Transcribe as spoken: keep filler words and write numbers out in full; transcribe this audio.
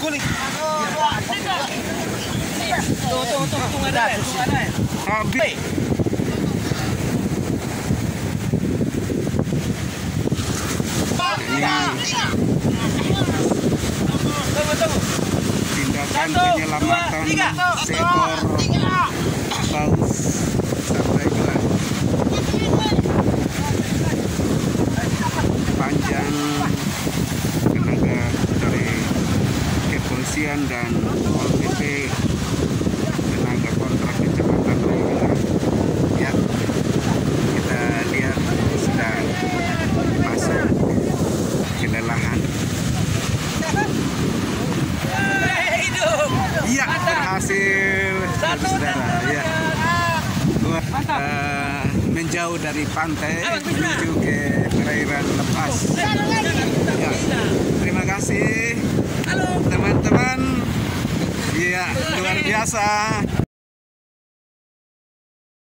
guling. Tuh, tuh, tuh, tuh ada ya, tuh ada ya. Habis. Tunggu, tunggu. Tindakan penyelamatan seekor paus sampai gelang. Panjang tenaga dari kepolisian dan Pol P P, tenaga kontrak kecamatan Raya. Ya, kita lihat sedang masuk kelelahan. Iya, berhasil saudara. Ya, uh, menjauh dari pantai menuju ke perairan lepas. Ya, terima kasih teman-teman. Iya, luar biasa.